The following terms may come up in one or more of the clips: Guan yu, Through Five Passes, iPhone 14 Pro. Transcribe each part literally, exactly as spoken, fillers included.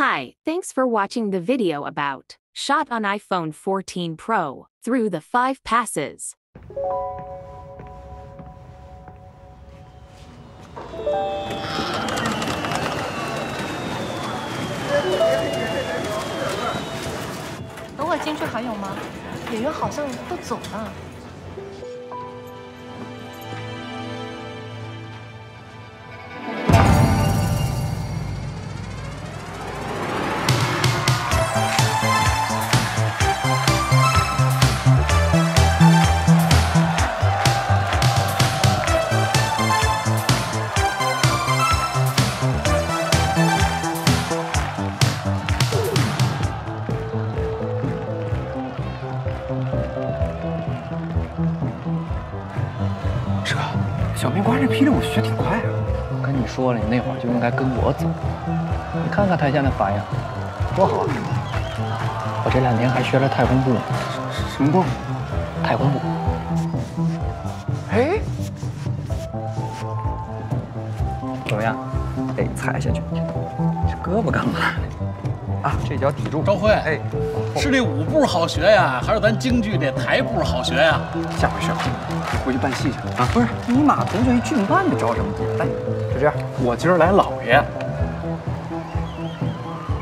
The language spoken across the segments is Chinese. Hi, thanks for watching the video about shot on iPhone fourteen Pro through the five passes.等我进去还有吗？演员好像都走了。 小面瓜这批的我学挺快啊！我跟你说了，你那会儿就应该跟我走。你看看他现在反应，多好！啊！我这两天还学了太空步呢。什么步？太空步。哎，怎么样？哎，踩下去。这胳膊干嘛呢？啊，这脚抵住。朝晖，哎，是这舞步好学呀，还是咱京剧这台步好学呀？下回学。 回去办戏去啊！不是你马同学一郡办的着什么急？来，就这样。我今儿来老爷，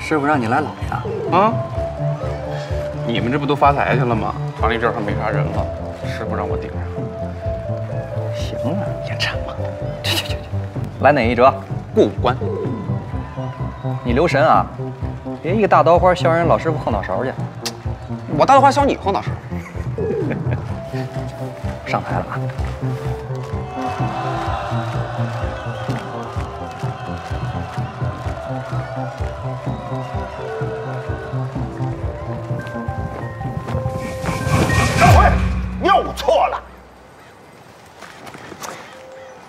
师傅让你来老爷啊？啊！你们这不都发财去了吗？厂里这会儿没啥人了，师傅让我顶上。行啊，演唱吧。去去去去，来哪一折？过五关。你留神啊，别一个大刀花削人老师傅后脑勺去。我大刀花削你后脑勺。上台了啊！张辉，你又错了，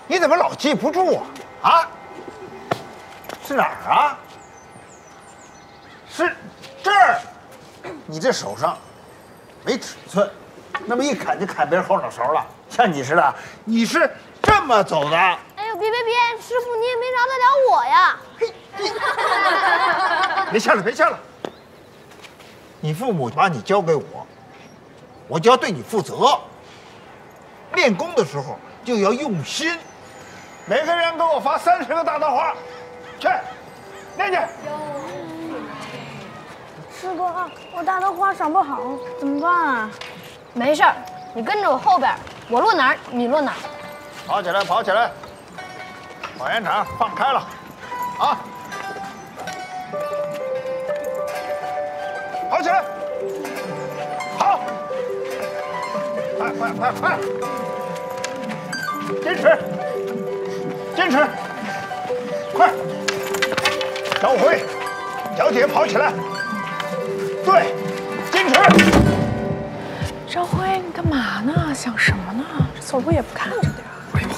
你怎么老记不住啊？啊？是哪儿啊？是这儿，你这手上没尺寸。 那么一砍就砍别人后脑勺了，像你似的，你是这么走的。哎呦，别别别，师傅你也没饶得了我呀！嘿，别笑了，别笑了。你父母把你交给我，我就要对你负责。练功的时候就要用心，每个人给我发三十个大刀花，去练去。师傅，我大刀花赏不好，怎么办啊？ 没事儿，你跟着我后边，我落哪儿你落哪儿。跑起来，跑起来！往圆场放开了，啊！跑起来，跑！快快快快！坚持，坚持！快！张辉，小姐跑起来！对，坚持！ 张辉，你干嘛呢？想什么呢？这走路也不看着点儿。哎呦，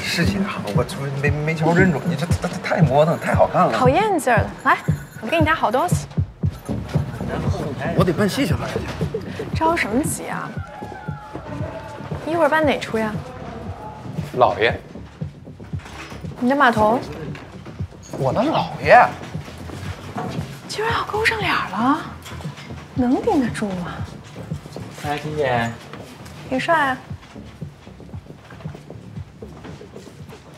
师姐啊，我昨没没瞧认准你，这这太磨蹭，太好看了。讨厌劲儿了，来，我给你拿好东西。我得办戏去了，着什么急啊？一会儿办哪出呀？老爷。你的马童。我的老爷。居然要勾上脸了，能顶得住吗？ 哎，金姐，挺帅啊！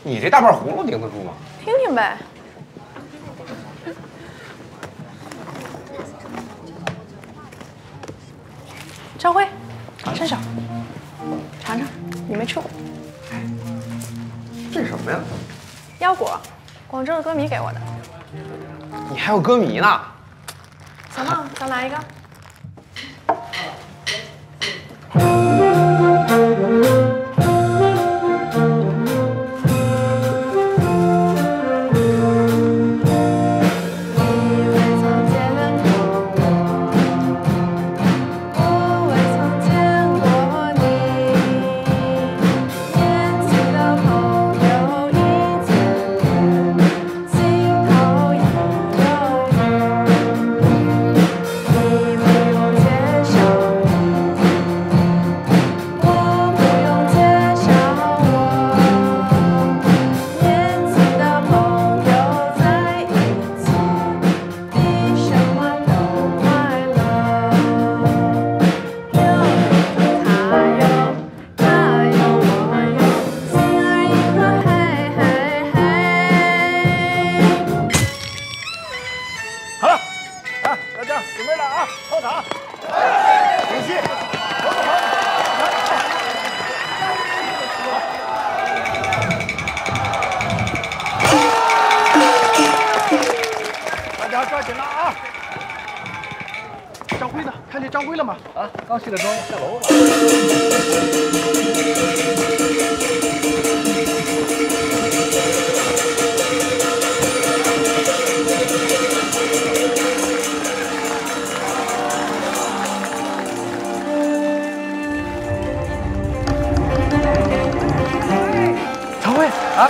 你这大半葫芦顶得住吗？听听呗。张辉，伸手尝尝，你没吃过。哎，这是什么呀？腰果，广州的歌迷给我的。你还有歌迷呢？小梦，咱来一个。 Oh, 准备了啊，炮塔，武器，走走跑。 大家抓紧了啊！张辉呢？看见张辉了吗？啊，刚卸了妆，下楼了。常辉啊，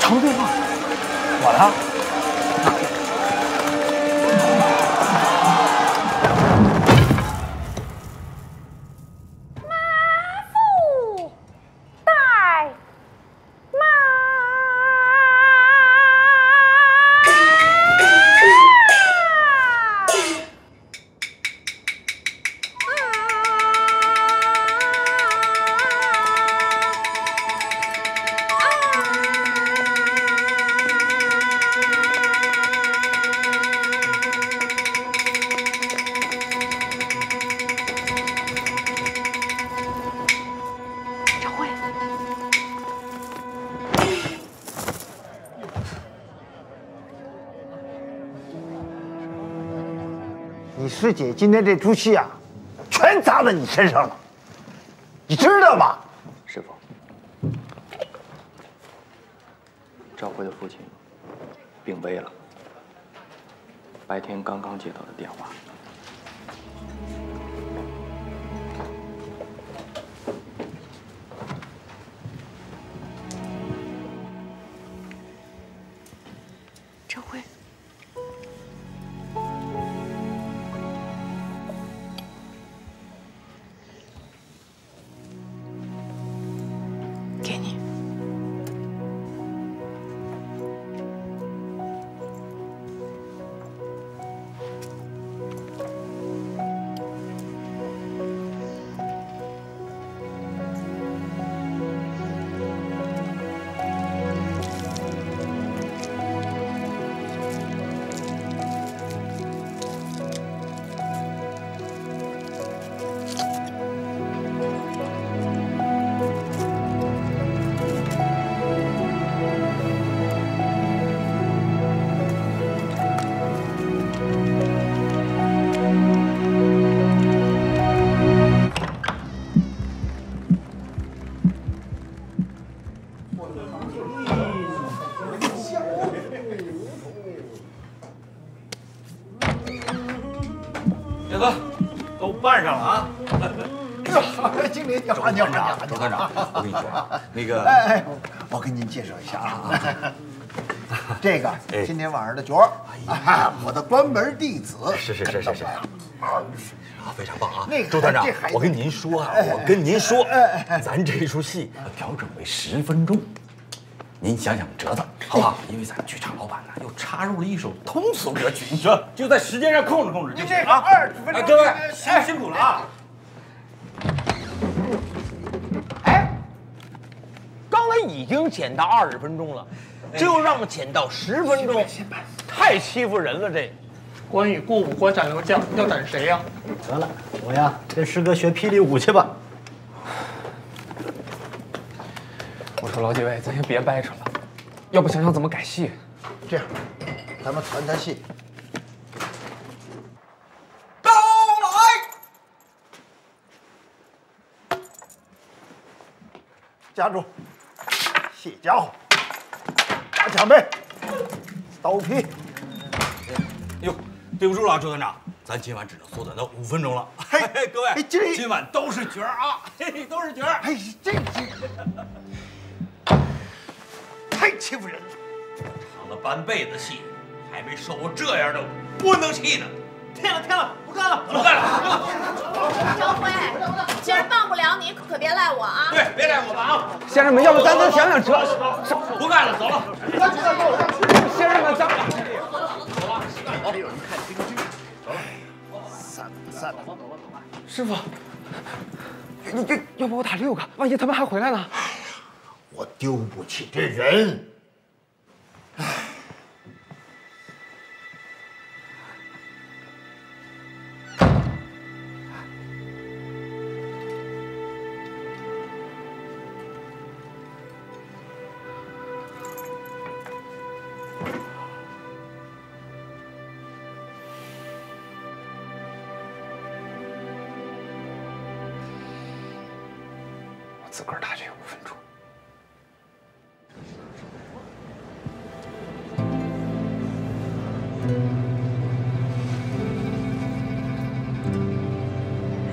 常辉吗？我了。 你师姐今天这出戏啊，全砸在你身上了，你知道吗？师傅，赵辉的父亲病危了，白天刚刚接到的电话。赵辉。 赵科长，赵科长，我跟你说啊，那个，哎，我跟您介绍一下啊，这个今天晚上的角儿，我的关门弟子，是是是是是，啊，非常棒啊！那个周团长，我跟您说啊，我跟您说，咱这出戏调整为十分钟，您想想辙子好不好？因为咱剧场老板呢又插入了一首通俗歌曲，你说就在时间上控制控制就行啊。二十分钟，各位辛辛苦了啊！ 已经减到二十分钟了，这又让我减到十分钟，太欺负人了！这关羽过五关斩六将，要斩谁呀？得了，我呀跟师哥学霹雳舞去吧。我说老几位，咱先别掰扯了，要不想想怎么改戏？这样，咱们传传戏。 夹住，卸家伙，打抢背，刀劈。哟，对不住了，周团长，咱今晚只能缩短到五分钟了。嘿，各位，今晚都是角儿啊，嘿，都是角儿。哎，这这太欺负人了！唱了半辈子戏，还没受过这样的窝囊气呢。天了天了，不干了，不干了。张辉，今儿帮不了你，可别赖我啊。对。 先生们，要不咱咱想想辙，不干了，走了。先生们，咱们走了，走了，没有人看京剧，走了，散了，散了，走吧，走吧。师傅，你这要不我打六个，万一他们还回来呢？我丢不起这人。唉，自个儿大约五分钟。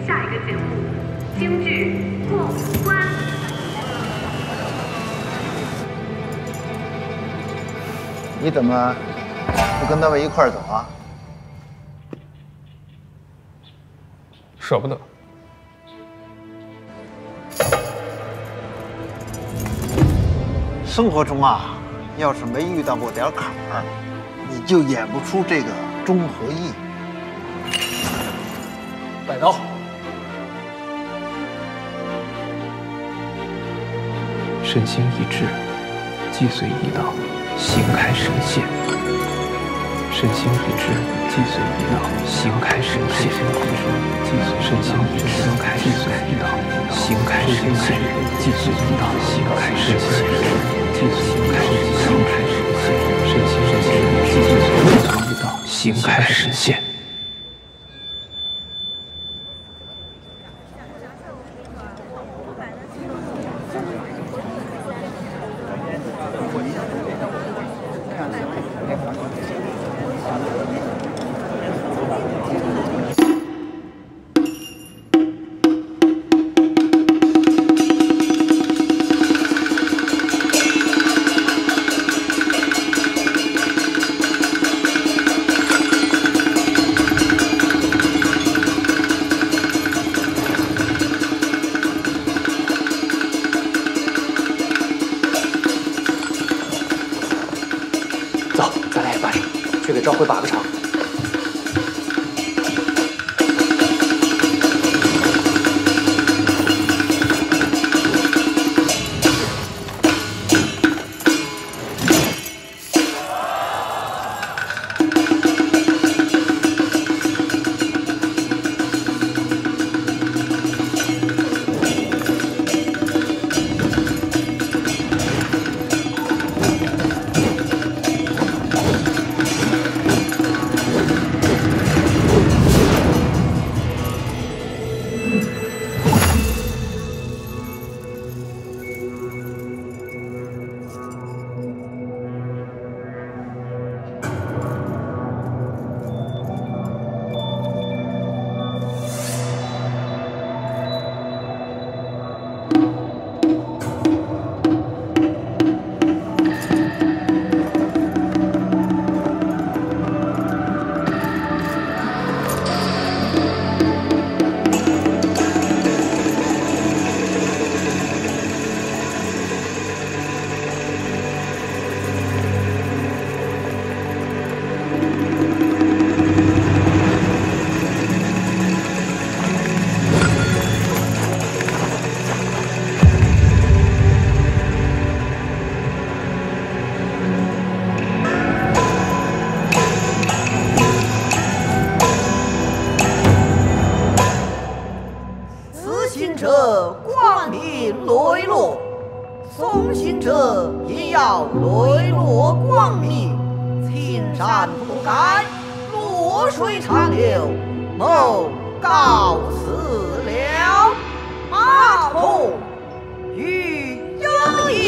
下一个节目，精致过五关。你怎么不跟他们一块儿走啊？舍不得。生活中啊，要是没遇到过点坎儿，你就演不出这个中和意。摆刀。 身心一致，既随意道，行开神懈。身心一致，既随意道，行开神懈。身心一致，既随意道，行开神懈。既随意道，行开神懈。既随意道，行开神懈。身心一致，既随意道，行开神懈。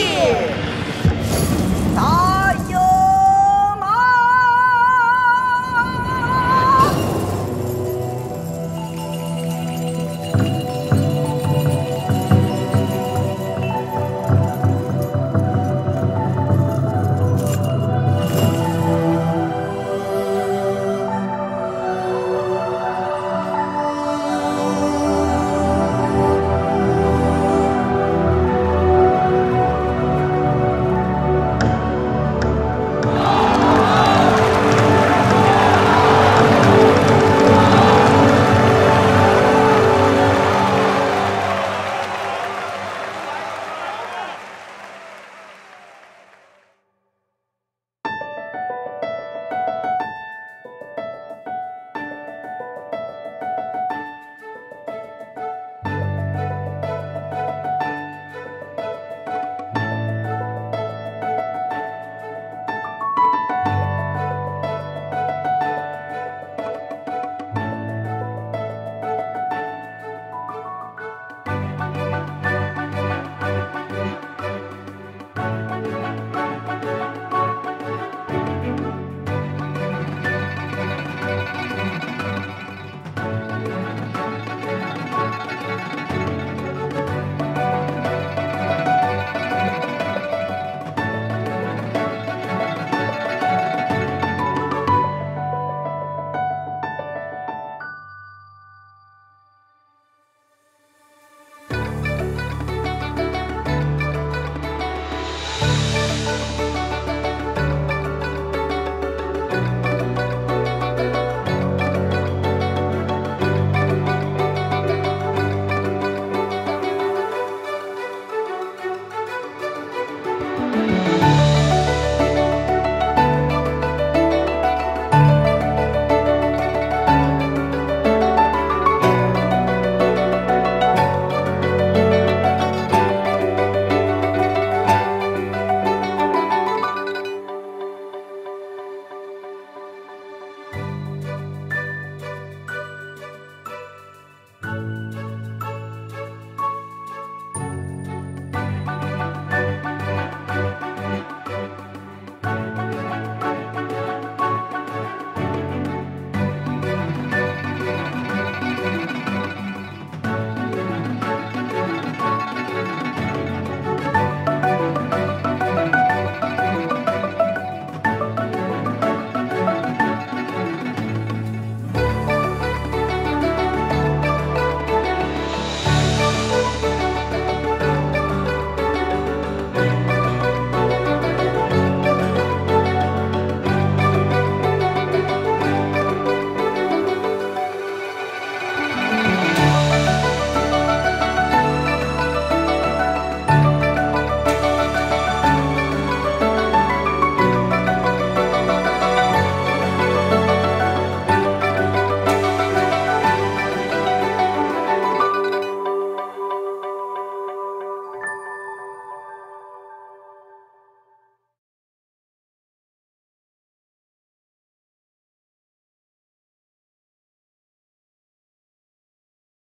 Yeah.